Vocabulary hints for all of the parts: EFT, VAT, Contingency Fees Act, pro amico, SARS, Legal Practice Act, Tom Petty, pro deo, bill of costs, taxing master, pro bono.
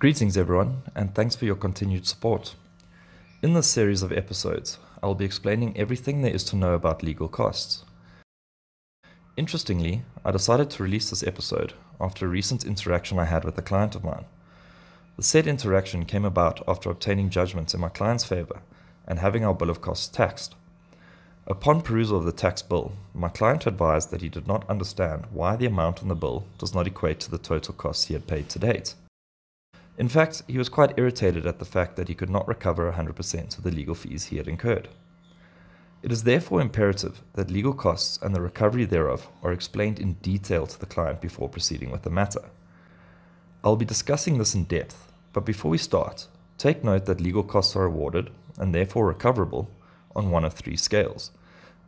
Greetings everyone, and thanks for your continued support. In this series of episodes, I'll be explaining everything there is to know about legal costs. Interestingly, I decided to release this episode after a recent interaction I had with a client of mine. The said interaction came about after obtaining judgments in my client's favor and having our bill of costs taxed. Upon perusal of the tax bill, my client advised that he did not understand why the amount on the bill does not equate to the total costs he had paid to date. In fact, he was quite irritated at the fact that he could not recover 100% of the legal fees he had incurred. It is therefore imperative that legal costs and the recovery thereof are explained in detail to the client before proceeding with the matter. I'll be discussing this in depth, but before we start, take note that legal costs are awarded, and therefore recoverable, on one of three scales,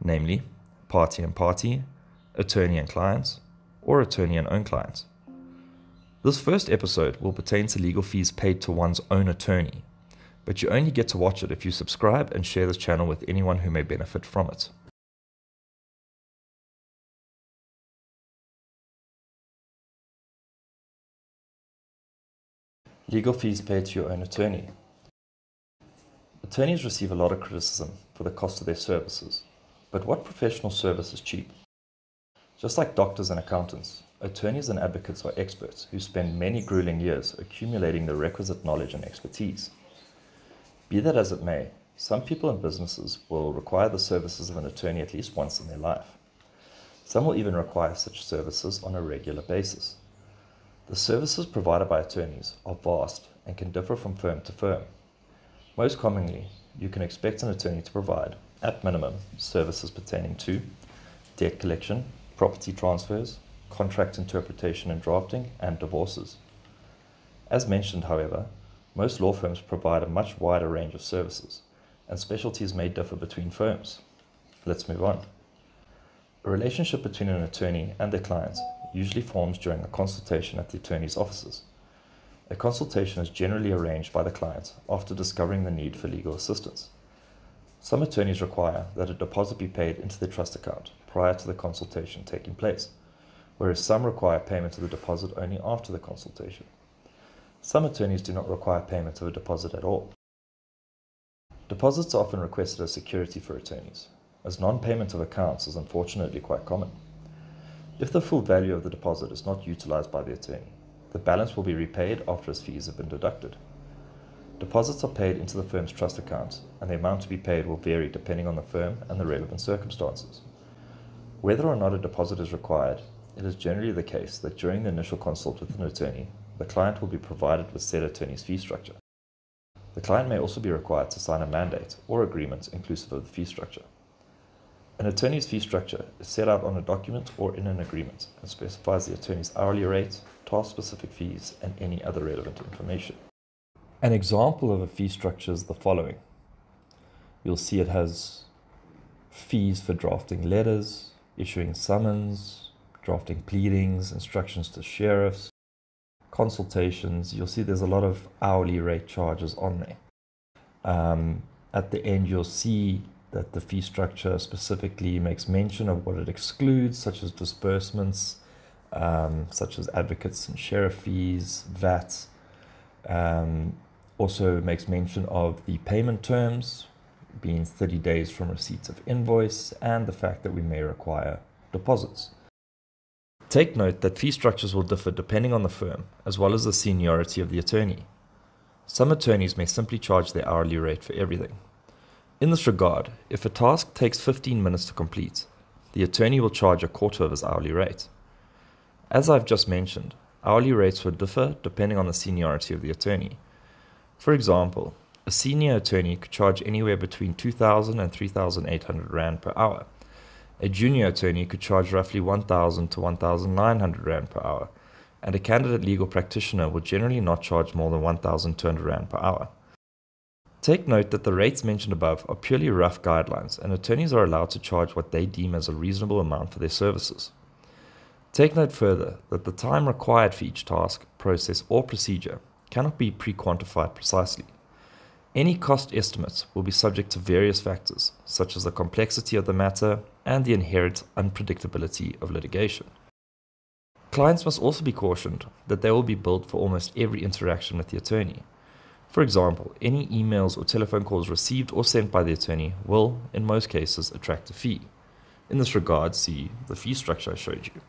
namely party and party, attorney and client, or attorney and own client. This first episode will pertain to legal fees paid to one's own attorney, but you only get to watch it if you subscribe and share this channel with anyone who may benefit from it. Legal fees paid to your own attorney. Attorneys receive a lot of criticism for the cost of their services, but what professional service is cheap? Just like doctors and accountants, attorneys and advocates are experts who spend many grueling years accumulating the requisite knowledge and expertise. Be that as it may, some people and businesses will require the services of an attorney at least once in their life. Some will even require such services on a regular basis. The services provided by attorneys are vast and can differ from firm to firm. Most commonly, you can expect an attorney to provide, at minimum, services pertaining to debt collection, property transfers, contract interpretation and drafting, and divorces. As mentioned, however, most law firms provide a much wider range of services, and specialties may differ between firms. Let's move on. A relationship between an attorney and their client usually forms during a consultation at the attorney's offices. A consultation is generally arranged by the client after discovering the need for legal assistance. Some attorneys require that a deposit be paid into the trust account prior to the consultation taking place, whereas some require payment of the deposit only after the consultation. Some attorneys do not require payment of a deposit at all. Deposits are often requested as security for attorneys, as non-payment of accounts is unfortunately quite common. If the full value of the deposit is not utilized by the attorney, the balance will be repaid after his fees have been deducted. Deposits are paid into the firm's trust account, and the amount to be paid will vary depending on the firm and the relevant circumstances. Whether or not a deposit is required, it is generally the case that during the initial consult with an attorney, the client will be provided with said attorney's fee structure. The client may also be required to sign a mandate or agreement inclusive of the fee structure. An attorney's fee structure is set out on a document or in an agreement and specifies the attorney's hourly rate, task-specific fees, and any other relevant information. An example of a fee structure is the following. You'll see it has fees for drafting letters, issuing summons, drafting pleadings, instructions to sheriffs, consultations. You'll see there's a lot of hourly rate charges on there. At the end, you'll see that the fee structure specifically makes mention of what it excludes, such as disbursements, such as advocates and sheriff fees, VAT. Also makes mention of the payment terms, being 30 days from receipt of invoice, and the fact that we may require deposits. Take note that fee structures will differ depending on the firm, as well as the seniority of the attorney. Some attorneys may simply charge their hourly rate for everything. In this regard, if a task takes 15 minutes to complete, the attorney will charge a quarter of his hourly rate. As I've just mentioned, hourly rates would differ depending on the seniority of the attorney. For example, a senior attorney could charge anywhere between 2,000 and 3,800 Rand per hour. A junior attorney could charge roughly 1,000 to 1,900 Rand per hour, and a candidate legal practitioner would generally not charge more than 1,200 Rand per hour. Take note that the rates mentioned above are purely rough guidelines, and attorneys are allowed to charge what they deem as a reasonable amount for their services. Take note further that the time required for each task, process, or procedure cannot be pre-quantified precisely. Any cost estimates will be subject to various factors, such as the complexity of the matter and the inherent unpredictability of litigation. Clients must also be cautioned that they will be billed for almost every interaction with the attorney. For example, any emails or telephone calls received or sent by the attorney will, in most cases, attract a fee. In this regard, see the fee structure I showed you.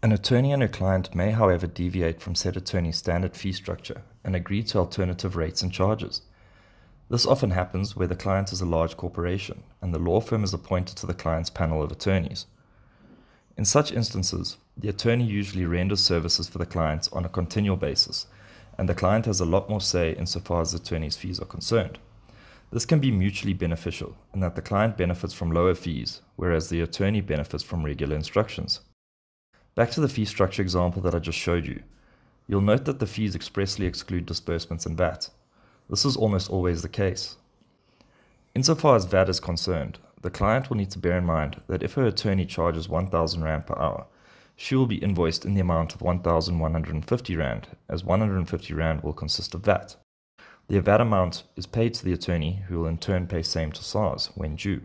An attorney and a client may, however, deviate from said attorney's standard fee structure and agree to alternative rates and charges. This often happens where the client is a large corporation and the law firm is appointed to the client's panel of attorneys. In such instances, the attorney usually renders services for the client on a continual basis, and the client has a lot more say insofar as the attorney's fees are concerned. This can be mutually beneficial in that the client benefits from lower fees, whereas the attorney benefits from regular instructions. Back to the fee structure example that I just showed you. You'll note that the fees expressly exclude disbursements and VAT. This is almost always the case. Insofar as VAT is concerned, the client will need to bear in mind that if her attorney charges 1,000 Rand per hour, she will be invoiced in the amount of 1,150 Rand, as 150 Rand will consist of VAT. The VAT amount is paid to the attorney, who will in turn pay same to SARS when due.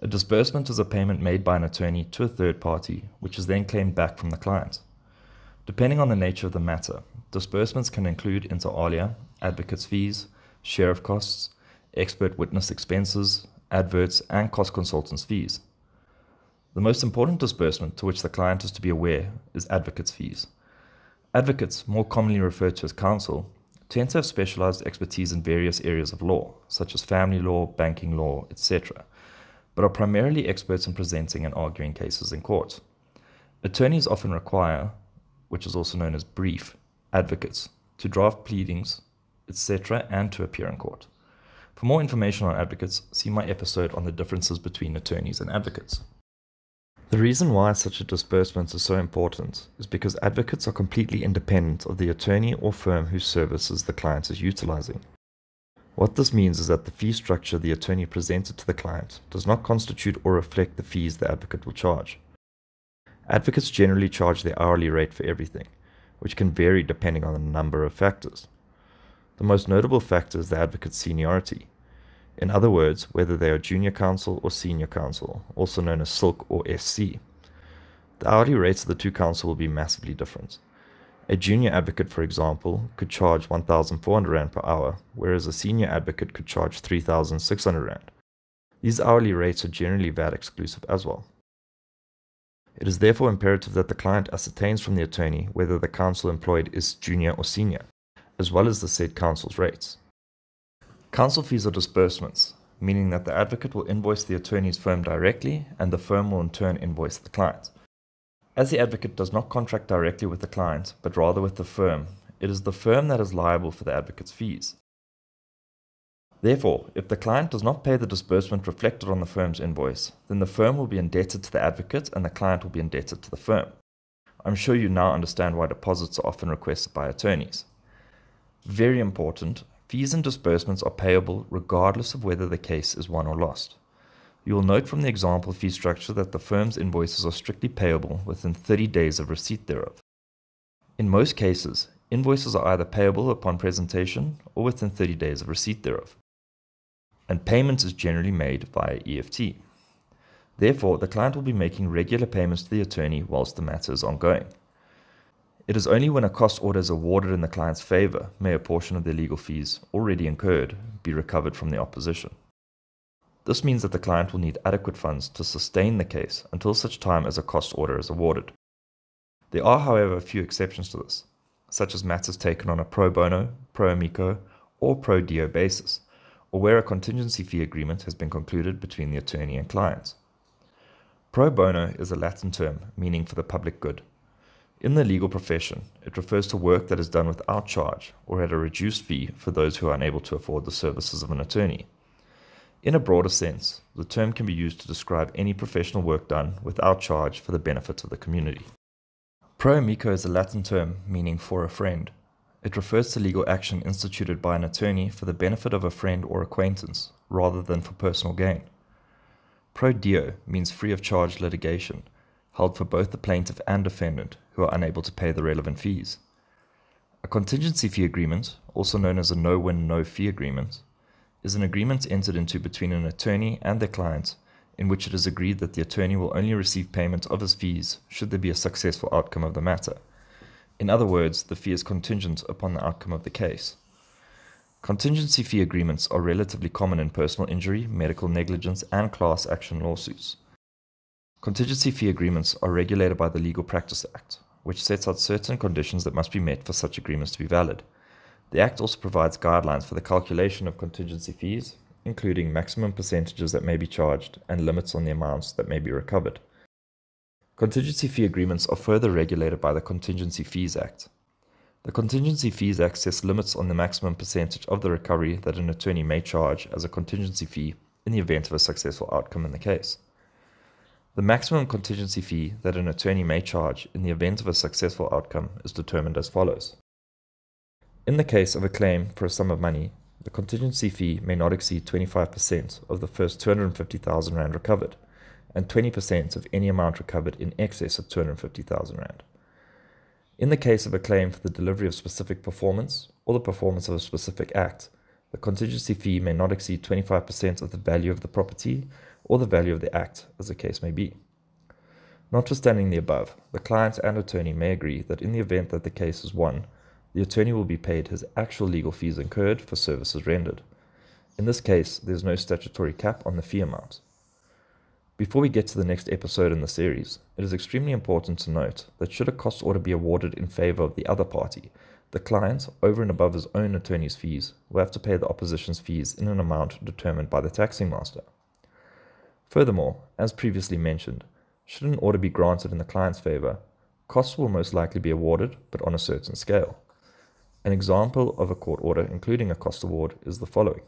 A disbursement is a payment made by an attorney to a third party, which is then claimed back from the client. Depending on the nature of the matter, disbursements can include inter alia, advocate's fees, sheriff costs, expert witness expenses, adverts, and cost consultants' fees. The most important disbursement to which the client is to be aware is advocates' fees. Advocates, more commonly referred to as counsel, tend to have specialized expertise in various areas of law, such as family law, banking law, etc., but are primarily experts in presenting and arguing cases in court. Attorneys often require, which is also known as brief, advocates to draft pleadings, etc., and to appear in court. For more information on advocates, see my episode on the differences between attorneys and advocates. The reason why such a disbursement is so important is because advocates are completely independent of the attorney or firm whose services the client is utilizing. What this means is that the fee structure the attorney presented to the client does not constitute or reflect the fees the advocate will charge. Advocates generally charge their hourly rate for everything, which can vary depending on a number of factors. The most notable factor is the advocate's seniority. In other words, whether they are junior counsel or senior counsel, also known as SILC or SC. The hourly rates of the two counsel will be massively different. A junior advocate, for example, could charge 1,400 Rand per hour, whereas a senior advocate could charge 3,600 Rand. These hourly rates are generally VAT exclusive as well. It is therefore imperative that the client ascertains from the attorney whether the counsel employed is junior or senior, as well as the said counsel's rates. Counsel fees are disbursements, meaning that the advocate will invoice the attorney's firm directly and the firm will in turn invoice the client. As the advocate does not contract directly with the client, but rather with the firm, it is the firm that is liable for the advocate's fees. Therefore, if the client does not pay the disbursement reflected on the firm's invoice, then the firm will be indebted to the advocate and the client will be indebted to the firm. I'm sure you now understand why deposits are often requested by attorneys. Very important. Fees and disbursements are payable regardless of whether the case is won or lost. You will note from the example fee structure that the firm's invoices are strictly payable within 30 days of receipt thereof. In most cases, invoices are either payable upon presentation or within 30 days of receipt thereof, and payment is generally made via EFT. Therefore, the client will be making regular payments to the attorney whilst the matter is ongoing. It is only when a cost order is awarded in the client's favor may a portion of their legal fees already incurred be recovered from the opposition. This means that the client will need adequate funds to sustain the case until such time as a cost order is awarded. There are, however, a few exceptions to this, such as matters taken on a pro bono, pro amico, or pro deo basis, or where a contingency fee agreement has been concluded between the attorney and client. Pro bono is a Latin term meaning for the public good. In the legal profession, it refers to work that is done without charge or at a reduced fee for those who are unable to afford the services of an attorney. In a broader sense, the term can be used to describe any professional work done without charge for the benefit of the community. Pro amico is a Latin term meaning for a friend. It refers to legal action instituted by an attorney for the benefit of a friend or acquaintance, rather than for personal gain. Pro deo means free of charge litigation, held for both the plaintiff and defendant who are unable to pay the relevant fees. A contingency fee agreement, also known as a no-win, no-fee agreement, is an agreement entered into between an attorney and their client in which it is agreed that the attorney will only receive payment of his fees should there be a successful outcome of the matter. In other words, the fee is contingent upon the outcome of the case. Contingency fee agreements are relatively common in personal injury, medical negligence, and class action lawsuits. Contingency fee agreements are regulated by the Legal Practice Act, which sets out certain conditions that must be met for such agreements to be valid. The Act also provides guidelines for the calculation of contingency fees, including maximum percentages that may be charged and limits on the amounts that may be recovered. Contingency fee agreements are further regulated by the Contingency Fees Act. The Contingency Fees Act sets limits on the maximum percentage of the recovery that an attorney may charge as a contingency fee in the event of a successful outcome in the case. The maximum contingency fee that an attorney may charge in the event of a successful outcome is determined as follows. In the case of a claim for a sum of money, the contingency fee may not exceed 25% of the first R250,000 recovered, and 20% of any amount recovered in excess of R250,000. In the case of a claim for the delivery of specific performance or the performance of a specific act, the contingency fee may not exceed 25% of the value of the property or the value of the act, as the case may be. Notwithstanding the above, the client and attorney may agree that in the event that the case is won, the attorney will be paid his actual legal fees incurred for services rendered. In this case, there is no statutory cap on the fee amount. Before we get to the next episode in the series, it is extremely important to note that should a cost order be awarded in favor of the other party, the client, over and above his own attorney's fees, will have to pay the opposition's fees in an amount determined by the taxing master. Furthermore, as previously mentioned, should an order be granted in the client's favor, costs will most likely be awarded, but on a certain scale. An example of a court order including a cost award is the following.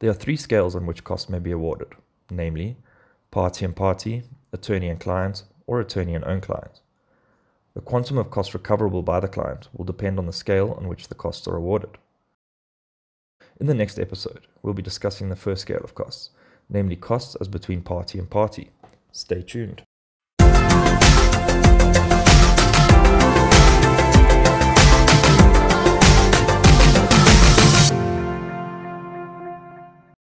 There are three scales on which costs may be awarded, namely, party and party, attorney and client, or attorney and own client. The quantum of costs recoverable by the client will depend on the scale on which the costs are awarded. In the next episode, we'll be discussing the first scale of costs, namely costs as between party and party. Stay tuned.